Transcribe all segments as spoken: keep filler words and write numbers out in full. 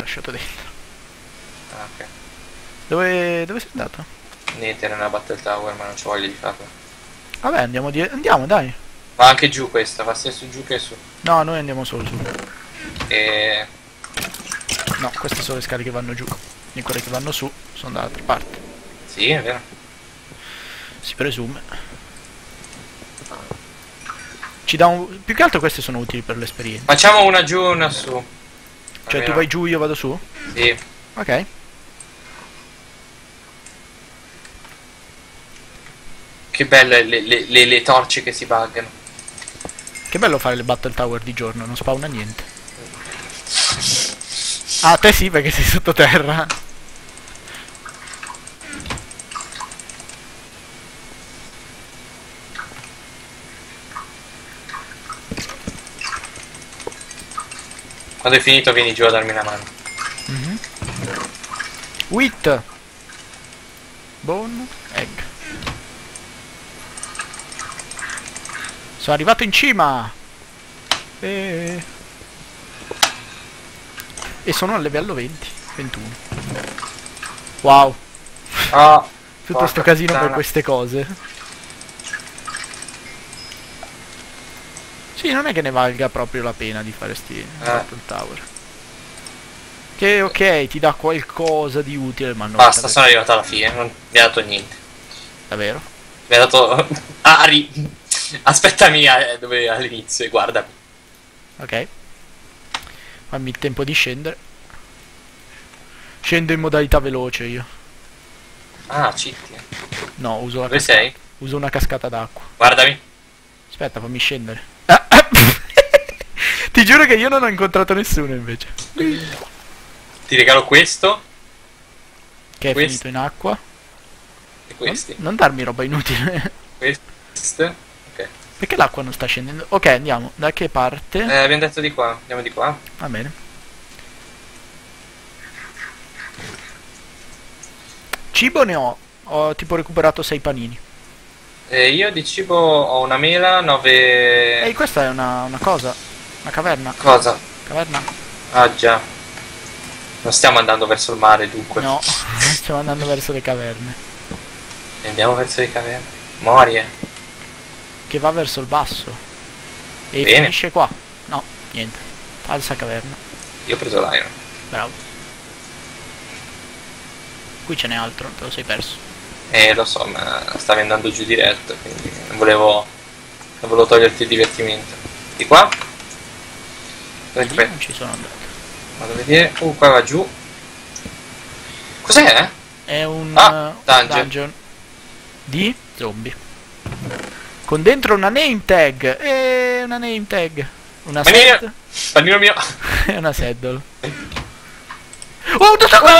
Lasciato dentro. Ah, ok. Dove, dove sei andato? Niente, era una battle tower, ma non c'ho voglia di farlo. Vabbè, andiamo di... andiamo, dai. Va anche giù questa, va sia su giù che su. No, noi andiamo solo su. E... no, queste sono le scale che vanno giù. E quelle che vanno su sono dall'altra parte. Sì, è vero. Si presume. Ci dà un... più che altro queste sono utili per l'esperienza. Facciamo una giù e una su. Cioè almeno. Tu vai giù, io vado su? Sì. Ok. Che belle le, le, le, le torce che si buggano. Che bello fare le battle tower di giorno, non spawna niente. Ah, te sì, perché sei sottoterra. Quando è finito vieni giù a darmi una mano. Mm-hmm. Wheat. Bone. Egg. Sono arrivato in cima! E... e sono al livello venti, ventuno. Wow! Oh, tutto sto casino puttana. Per queste cose. Sì, non è che ne valga proprio la pena di fare sti battle eh. tower. Che ok, ti dà qualcosa di utile, ma non... basta, sono arrivato alla fine, non mi ha dato niente. Davvero? Mi ha dato... ari! Aspettami eh, dove all'inizio e guardami. Ok. Fammi il tempo di scendere. Scendo in modalità veloce io. Ah, cheat. No, uso la... dove cascata. Sei? Uso una cascata d'acqua. Guardami. Aspetta, fammi scendere. Ah, ah, ti giuro che io non ho incontrato nessuno invece. Ti regalo questo. Che è questo. Finito in acqua. E questi. Non, non darmi roba inutile. Questo. Perché l'acqua non sta scendendo? Ok, andiamo. Da che parte? Eh, abbiamo detto di qua. Andiamo di qua. Va bene. Cibo ne ho. Ho tipo recuperato sei panini. Eh, io di cibo ho una mela, nove... Ehi, questa è una, una cosa. Una caverna. Cosa? Caverna. Ah, già. Non stiamo andando verso il mare, dunque. No, stiamo andando verso le caverne. Andiamo verso le caverne. Morie. Che va verso il basso e bene. Finisce qua. No, niente. Falsa caverna. Io ho preso l'iron. Bravo. Qui ce n'è altro, te lo sei perso. Eh, lo so, ma stavi andando giù diretto, quindi non volevo... non volevo toglierti il divertimento. Di qua? Dove io non ci sono andato. Vado a vedere. Uh, qua va giù. Cos'è? È un, ah, uh, dungeon. un dungeon di zombie. Con dentro una name tag. E una name tag. Una seddle. Pannino mio. E una seddle. Oh, un tentacolo!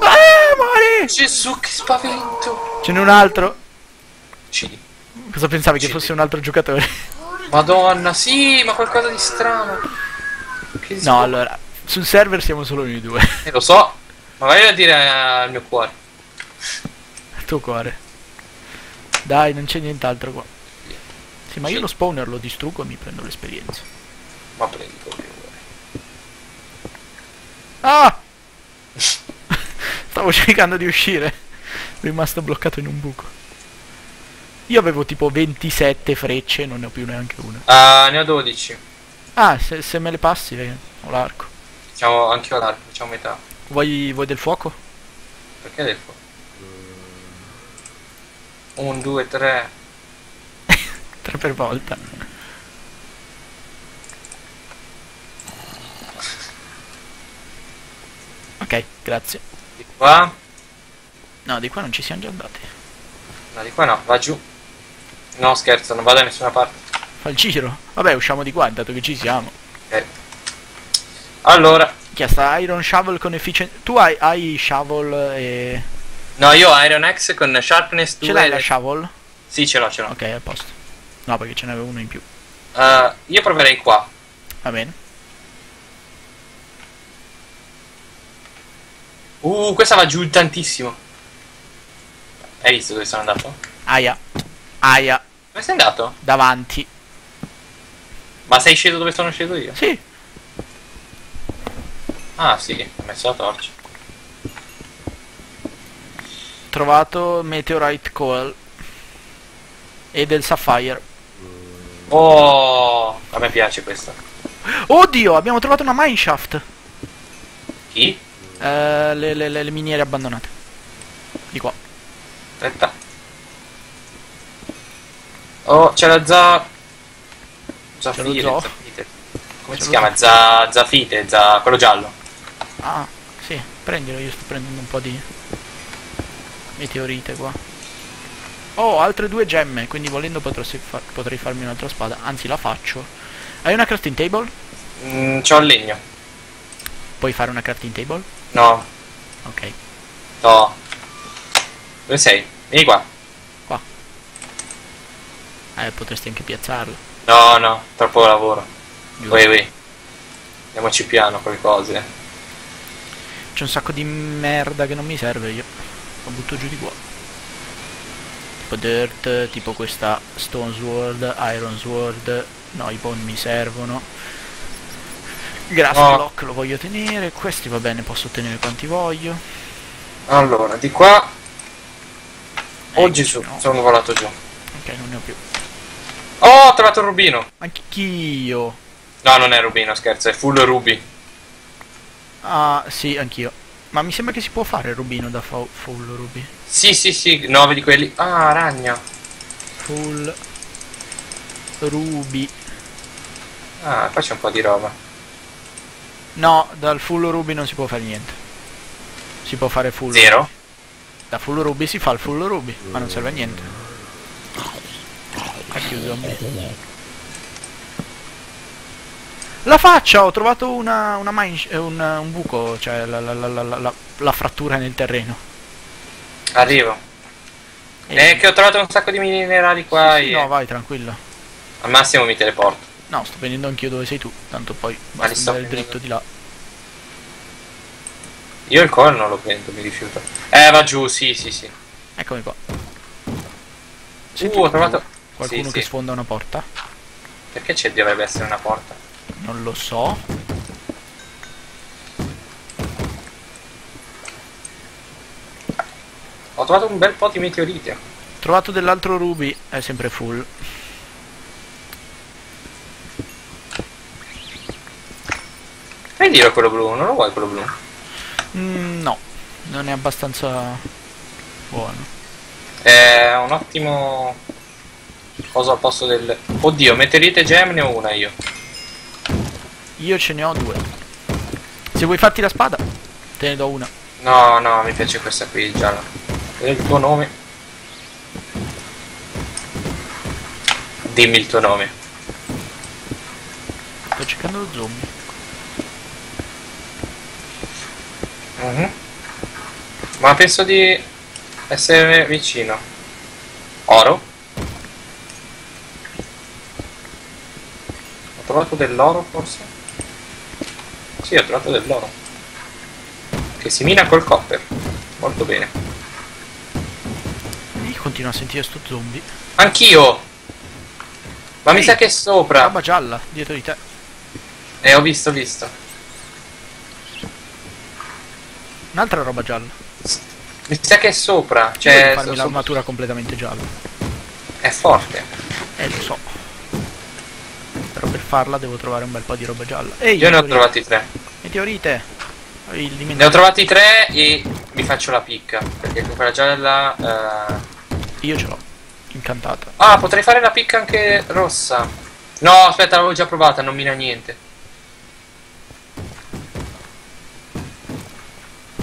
Ah, muori! Gesù, che spavento. Ce n'è un altro. Uccidi. Cosa pensavi? Uccidi. Che fosse un altro giocatore? Madonna, sì, ma qualcosa di strano. Che no, allora, sul server siamo solo noi due. Eh, lo so. Ma vai a dire al mio cuore. Al tuo cuore. Dai, non c'è nient'altro qua. Sì, ma sì. Io lo spawner lo distruggo e mi prendo l'esperienza. Ma prendi quello che vuoi. Ah! Stavo cercando di uscire. Sono rimasto bloccato in un buco. Io avevo tipo ventisette frecce e non ne ho più neanche una. Ah, uh, ne ho dodici. Ah, se, se me le passi, eh, ho l'arco. Facciamo anche io l'arco, facciamo metà. Vuoi, vuoi del fuoco? Perché del fuoco? uno, due, tre... tre per volta. Ok, grazie. Di qua? No, di qua non ci siamo già andati. No, di qua no, va giù. No, scherzo, non vado da nessuna parte. Fa il giro? Vabbè, usciamo di qua, dato che ci siamo. Ok. Allora. Chiesta Iron Shovel con efficienza. Tu hai, hai Shovel e... no, io ho Iron Axe con Sharpness due. Ce l'hai la Shovel? Sì, ce l'ho, ce l'ho. Ok, a posto. No, perché ce n'avevo uno in più. Uh, io proverei qua. Va bene. Uh, questa va giù tantissimo. Hai visto dove sono andato? Aia. Aia. Dove sei andato? Davanti. Ma sei sceso dove sono sceso io? Sì. Ah sì, ho messo la torcia. Trovato meteorite coal e del sapphire. Oh, a me piace questa. Oddio, abbiamo trovato una mineshaft. Chi? Eh, le, le, le miniere abbandonate. Di qua. Aspetta. Oh, c'è la za... Zafire, lo zafite. Come si chiama? Za... Zafite, za... quello giallo. Ah, sì, prendilo, io sto prendendo un po' di meteorite qua. Oh, altre due gemme, quindi volendo potrò far... potrei farmi un'altra spada, anzi la faccio. Hai una crafting table? Mm, c'ho il legno. Puoi fare una crafting table? No. Ok. No. Dove sei? Vieni qua. Qua. Eh, potresti anche piazzarlo. No, no, troppo lavoro. Uè, uè. Andiamoci piano con le cose. C'è un sacco di merda che non mi serve, io la butto giù di qua. Tipo dirt, tipo questa stone sword, iron sword. No, i bone mi servono. Grass no. block lo voglio tenere. Questi va bene, posso tenere quanti voglio. Allora, di qua. Eh, Oggi su, no. sono volato giù. Ok, non ne ho più. Oh, ho trovato un rubino! Anch'io! No, non è rubino, scherzo, è full ruby. Ah, sì, anch'io. Ma mi sembra che si può fare il rubino da full ruby. Sì, sì, sì, nove di quelli. Ah, ragna. Full ruby. Ah, qua c'è un po' di roba. No, dal full ruby non si può fare niente. Si può fare full Zero. ruby. Da full ruby si fa il full ruby, ma non serve a niente. La faccia, ho trovato una, una mine, un, un buco, cioè la, la, la, la, la, la frattura nel terreno. Arrivo. E eh, che ho trovato un sacco di minerali qua. Sì, e... sì, no, vai tranquillo. Al massimo mi teleporto. No, sto venendo anch'io dove sei tu, tanto poi basta andare dritto di là. Io il core non lo prendo, mi rifiuto. Eh, va giù, sì, sì, sì. Eccomi qua. Sì, uh, ho trovato... Qualcuno sì, che sì. sfonda una porta? Perché ci dovrebbe essere una porta? Non lo so. Ho trovato un bel po' di meteorite. Ho trovato dell'altro ruby, è sempre full. Prendilo quello blu, non lo vuoi quello blu? Mm, no, non è abbastanza buono. È un ottimo... cosa al posto del... Oddio, meteorite e gem ne ho una io. Io ce ne ho due. Se vuoi farti la spada, te ne do una. No, no, mi piace questa qui, gialla. È il tuo nome. Dimmi il tuo nome. Sto cercando lo zombie. Mm-hmm. Ma penso di essere vicino. Oro? Ho trovato dell'oro forse? Sì, ho trovato dell'oro. Che si mina col copper. Molto bene. Io continuo a sentire sto zombie. Anch'io! Ma Ehi, mi sa che è sopra. Roba gialla, dietro di te. Eh, ho visto, ho visto. Un'altra roba gialla. Mi sa che è sopra. Cioè... farmi l'armatura completamente gialla. È forte. Eh, lo so. Per farla devo trovare un bel po' di roba gialla. Ehi, io ne ho trovati tre. Meteorite. Ne ho trovati tre e mi faccio la picca. Perché quella gialla... Uh... io ce l'ho. Incantata. Ah, potrei fare la picca anche rossa. No, aspetta, l'avevo già provata, non mina niente.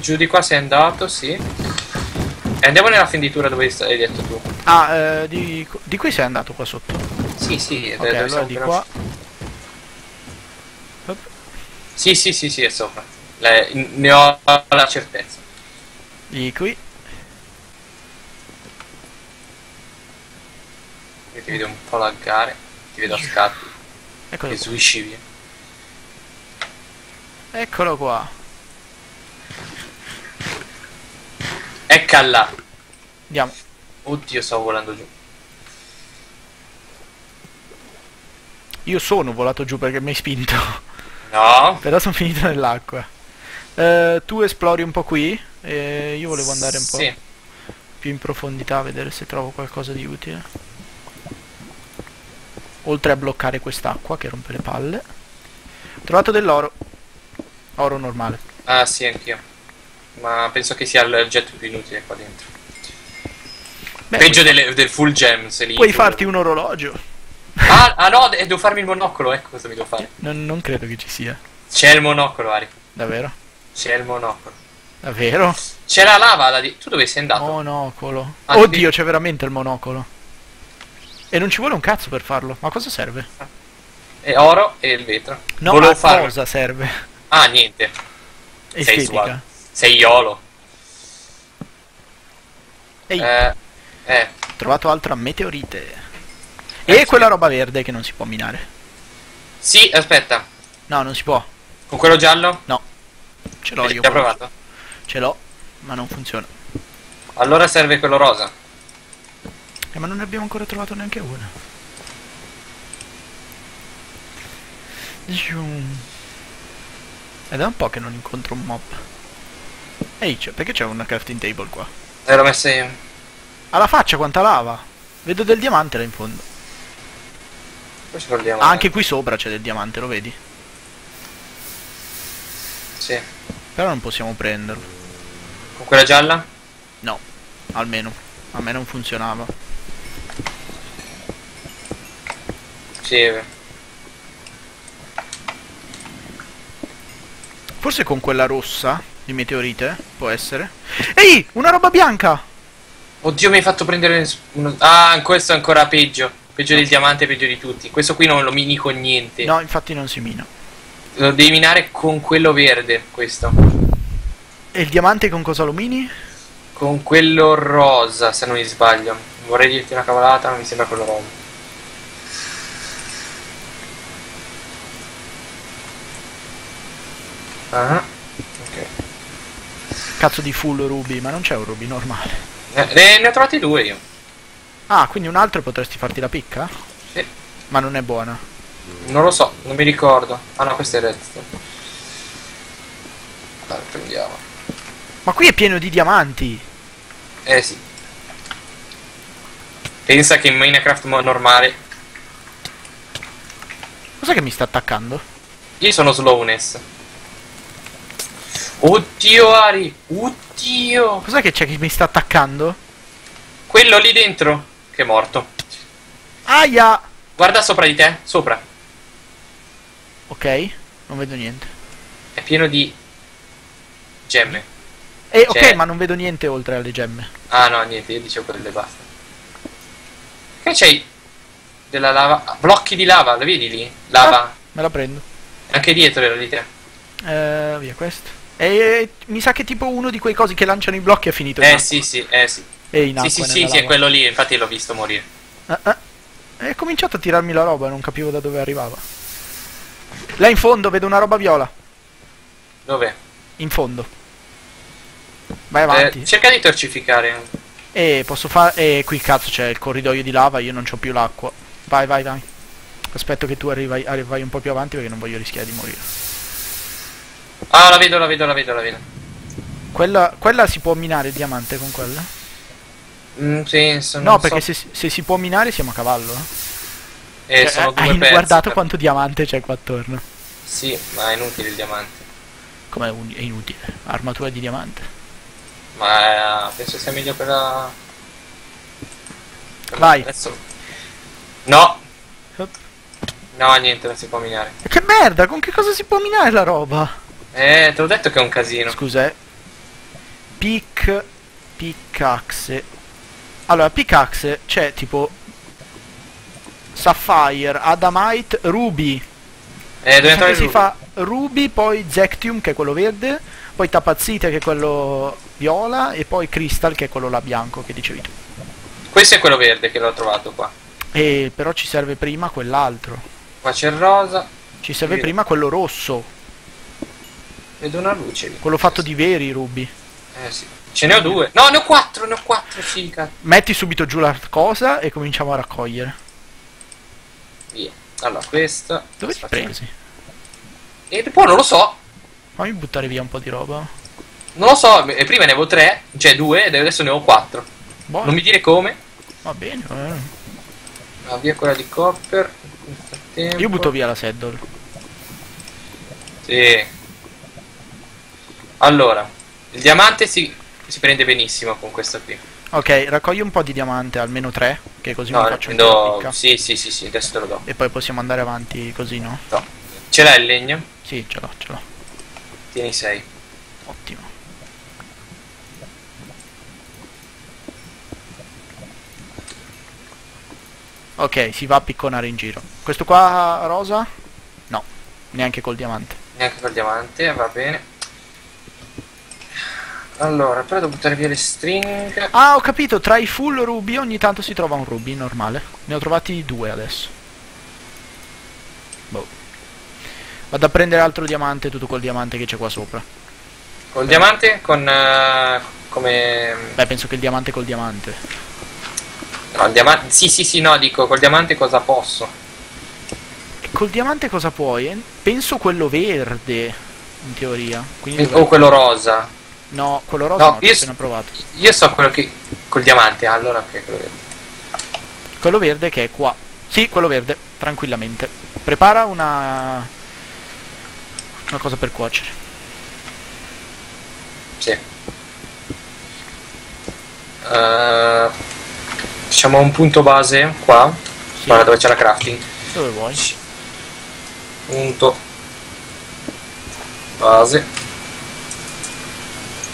Giù di qua sei andato, sì. E andiamo nella fenditura dove hai detto tu. Ah, eh, di, di qui sei andato qua sotto. Sì, sì, okay, allora di qua. Sì, sì, sì, sì, è sopra. Le, ne ho la certezza. Di qui. Io ti vedo un po' laggare. Ti vedo a scatti. Eccolo. E swisci via. Eccolo qua. Eccala. Andiamo. Oddio, stavo volando giù. Io sono volato giù perché mi hai spinto. No. Però sono finito nell'acqua. Eh, tu esplori un po' qui. E io volevo andare un po' sì. più in profondità a vedere se trovo qualcosa di utile. Oltre a bloccare quest'acqua che rompe le palle. Ho trovato dell'oro. Oro normale. Ah sì, anch'io. Ma penso che sia il jet più inutile qua dentro. Beh, peggio delle, del full gem se lì. Puoi tu... farti un orologio. Ah, ah no, devo farmi il monocolo, ecco cosa mi devo fare. Non, non credo che ci sia. C'è il monocolo, Ari. Davvero? C'è il monocolo. Davvero? C'è la lava là di... Tu dove sei andato? Monocolo. Ah, oddio, c'è veramente il monocolo. E non ci vuole un cazzo per farlo. Ma cosa serve? È oro e il vetro. No, volevo ma cosa serve? Ah, niente. Estetica. Sei suato. Sei iolo. Ehi. Eh, eh. Ho trovato altra meteorite. E eh, quella sì. roba verde che non si può minare. Sì, aspetta. No, non si può. Con quello giallo? No. Ce l'ho io. L'ho provato? Ce l'ho, ma non funziona. Allora serve quello rosa. Eh, ma non ne abbiamo ancora trovato neanche una. È da un po' che non incontro un mob. Ehi, perché c'è una crafting table qua? Eh, l'ho messa io. Alla faccia quanta lava. Vedo del diamante là in fondo. Ah, anche qui sopra c'è del diamante, lo vedi? Sì. Però non possiamo prenderlo. Con quella gialla? No, almeno. A me non funzionava. Sì. Forse con quella rossa di meteorite, può essere. Ehi, una roba bianca! Oddio, mi hai fatto prendere uno... Ah, questo è ancora peggio. Peggio no. del diamante, peggio di tutti. Questo qui non lo mini con niente. No, infatti non si mina. Lo devi minare con quello verde, questo. E il diamante con cosa lo mini? Con quello rosa, se non mi sbaglio. Vorrei dirti una cavolata, ma mi sembra quello rosa. Ah, ok. Cazzo di full ruby, ma non c'è un ruby normale. Eh, eh, ne ho trovati due io. Ah, quindi un altro potresti farti la picca? Sì. Ma non è buona. Non lo so, non mi ricordo. Ah no, questo è redstone. Dai, prendiamo. Ma qui è pieno di diamanti. Eh sì. Pensa che in Minecraft normale. Cos'è che mi sta attaccando? Io sono slowness. Oddio Ari, oddio. Cos'è che c'è che mi sta attaccando? Quello lì dentro. Che è morto. Aia! Guarda sopra di te, sopra. Ok, non vedo niente. È pieno di gemme. Eh, ok, ma non vedo niente oltre alle gemme. Ah no, niente, io dicevo quelle basta. Che c'hai? Della lava. Ah, blocchi di lava, lo vedi lì? Lava. Ah, me la prendo. Anche dietro era di te. Eh, via questo. E mi sa che tipo uno di quei cosi che lanciano i blocchi è finito. Eh sì, sì, eh sì. E in acqua, sì, sì, sì, sì, è quello lì, infatti l'ho visto morire. Ah, ah. È cominciato a tirarmi la roba, non capivo da dove arrivava. Là in fondo vedo una roba viola. Dov'è? In fondo. Vai avanti. Eh, cerca di torcificare. Eh, posso fare... Eh, qui cazzo c'è il corridoio di lava, io non c'ho più l'acqua. Vai, vai, vai. Aspetto che tu arrivi, arrivi un po' più avanti perché non voglio rischiare di morire. Ah, la vedo, la vedo, la vedo, la vedo. Quella, quella si può minare il diamante con quella? Mm, sì, no, perché so. se, se si può minare siamo a cavallo. Eh, eh sono due hai pezzi, guardato per... quanto diamante c'è qua attorno. Sì, ma è inutile il diamante. Come è inutile? Armatura di diamante. Ma eh, penso sia meglio per la... Per Vai. Adesso... No. Hop. No, niente, non si può minare. Che merda, con che cosa si può minare la roba? Eh, te l'ho detto che è un casino. Scusa. Pic... Pickaxe. Allora, pickaxe c'è tipo sapphire, adamite, ruby. Eh, dove entrare si ruby? Fa ruby, poi zectium che è quello verde, poi tapazzite che è quello viola e poi crystal che è quello là bianco che dicevi tu. Questo è quello verde che l'ho trovato qua. Eh, però ci serve prima quell'altro. Qua c'è il rosa. Ci serve Vedo. prima quello rosso. Vedo una luce lì. Quello fatto di veri ruby. Eh sì. Ce ne ho due. No, ne ho quattro, ne ho quattro, figa. Metti subito giù la cosa e cominciamo a raccogliere. Via. Allora questa. Dove ti presi? E poi non lo so. Fammi buttare via un po' di roba. Non lo so, e prima ne avevo tre, cioè due, e adesso ne ho quattro. Buono. Non mi dire come. Va bene, va bene. Va via quella di Copper. Io butto via la Saddle. Sì. Allora, il diamante si, si prende benissimo con questa qui. Ok, raccogli un po' di diamante, almeno tre, che così non faccio più picca. Sì, sì, sì, sì, adesso te lo do. E poi possiamo andare avanti così, no? No. Ce l'hai il legno? Sì, ce l'ho, ce l'ho. Tieni sei. Ottimo. Ok, si va a picconare in giro. Questo qua rosa? No, neanche col diamante. Neanche col diamante, va bene. Allora, però devo buttare via le stringhe. Ah, ho capito, tra i full ruby ogni tanto si trova un ruby, normale. Ne ho trovati due adesso. Boh. Vado a prendere altro diamante, tutto col diamante che c'è qua sopra. Col diamante? Con... Uh, come... Beh, penso che il diamante col diamante. No, il diamante... Sì, sì, sì, no, dico, col diamante cosa posso? E col diamante cosa puoi? Eh? Penso quello verde, in teoria. Quindi o quello rosa. No, quello rosa no, no, io appena provato. Io so quello che... col diamante, allora che è quello verde. Quello verde che è qua. Sì, quello verde, tranquillamente. Prepara una... una cosa per cuocere. Sì. Uh, facciamo un punto base qua. Sì. Guarda dove c'è la crafting. Dove vuoi. Punto base.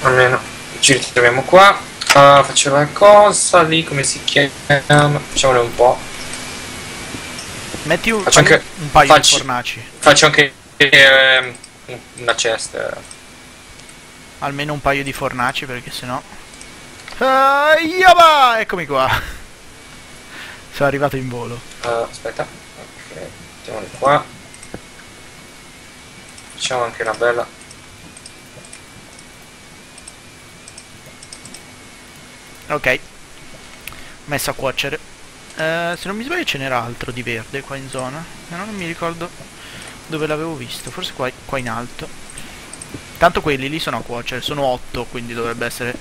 Almeno ci ritroviamo qua. Uh, facciamo una cosa lì, come si chiama? Facciamole un po'. Metti un, faccio anche, un paio faccio, di fornaci. Faccio anche eh, una cesta. Almeno un paio di fornaci perché sennò. Ah, yaba! Eccomi qua. Sono arrivato in volo. Uh, aspetta. Ok, mettiamole qua. Facciamo anche una bella. Ok, messo a cuocere. Eh, se non mi sbaglio ce n'era altro di verde qua in zona. No, non mi ricordo dove l'avevo visto. Forse qua, qua in alto. Tanto quelli lì sono a cuocere. Sono otto, quindi dovrebbe essere...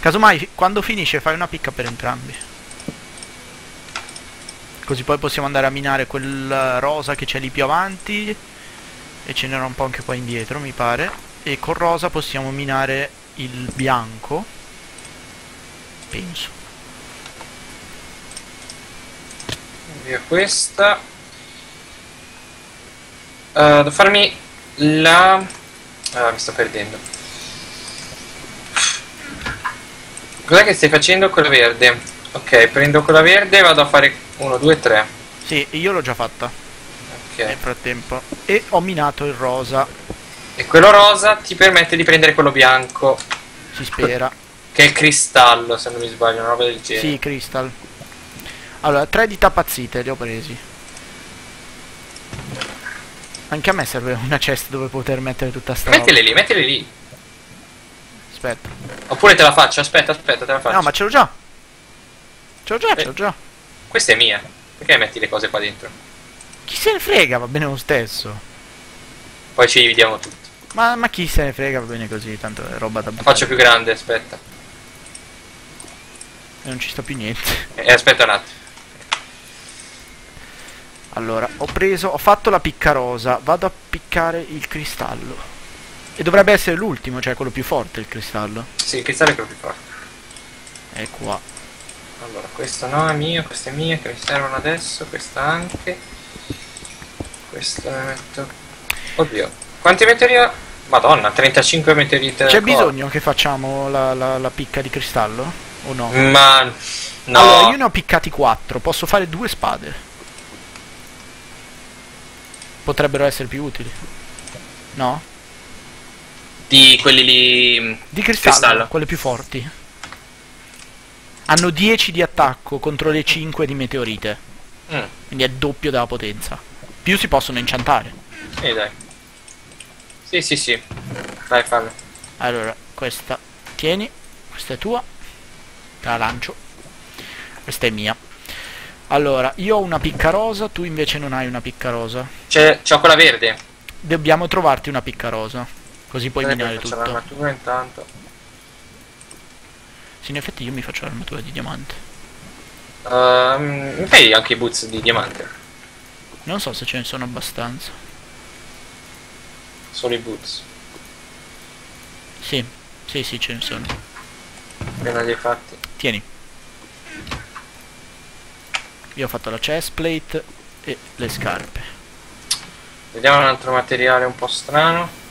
Casomai, quando finisce fai una picca per entrambi. Così poi possiamo andare a minare quel rosa che c'è lì più avanti. E ce n'era un po' anche qua indietro, mi pare. E con rosa possiamo minare il bianco. Penso. Via questa. Uh, devo farmi la... Ah, mi sto perdendo. Cos'è che stai facendo quella verde? Ok, prendo quella verde e vado a fare uno, due, tre. Sì, io l'ho già fatta. Ok. Nel frattempo. E ho minato il rosa. E quello rosa ti permette di prendere quello bianco. Si spera. Che è il cristallo, se non mi sbaglio, una roba del genere. Sì, crystal. Allora, tre di tappazzite li ho presi. Anche a me serve una cesta dove poter mettere tutta sta mettele roba. Lì, mettele lì. Aspetta. Oppure te la faccio, aspetta, aspetta, te la faccio. No, ma ce l'ho già. Ce l'ho già, ce l'ho già. Questa è mia. Perché metti le cose qua dentro? Chi se ne frega, va bene lo stesso. Poi ci dividiamo tutto. Ma, ma chi se ne frega, va bene così, tanto è roba da buttare. Faccio più grande, aspetta. Non ci sta più niente. Eh, aspetta un attimo. Allora, ho preso, ho fatto la picca rosa. Vado a piccare il cristallo. E dovrebbe essere l'ultimo, cioè quello più forte, il cristallo. Sì, il cristallo è quello più forte. È qua. Allora, questa no, è mia, questa è mia, che mi servono adesso, questa anche. Questa la metto. Oddio. Quanti meteoriti? Madonna, trentacinque meteoriti. C'è bisogno che facciamo la, la, la picca di cristallo? O no? Ma no. Allora, io ne ho piccati quattro, posso fare due spade. Potrebbero essere più utili. No? Di quelli lì. Di cristallo, cristallo. Quelle più forti. Hanno dieci di attacco contro le cinque di meteorite. Mm. Quindi è doppio della potenza. Più si possono inchantare. Sì, dai. Sì, sì, sì. Dai, fallo. Allora, questa tieni, questa è tua. Te la lancio. Questa è mia. Allora, io ho una piccarosa, tu invece non hai una piccarosa. C'è, c'ho quella verde. Dobbiamo trovarti una piccarosa, così puoi minare tutto. L'armatura intanto. Sì, in effetti io mi faccio l'armatura di diamante. Uh, fai anche i boots di diamante. Non so se ce ne sono abbastanza. Solo i boots. Sì, sì, sì, ce ne sono. Appena li hai fatti. Tieni. Io ho fatto la chestplate e le scarpe. Vediamo un altro materiale un po' strano.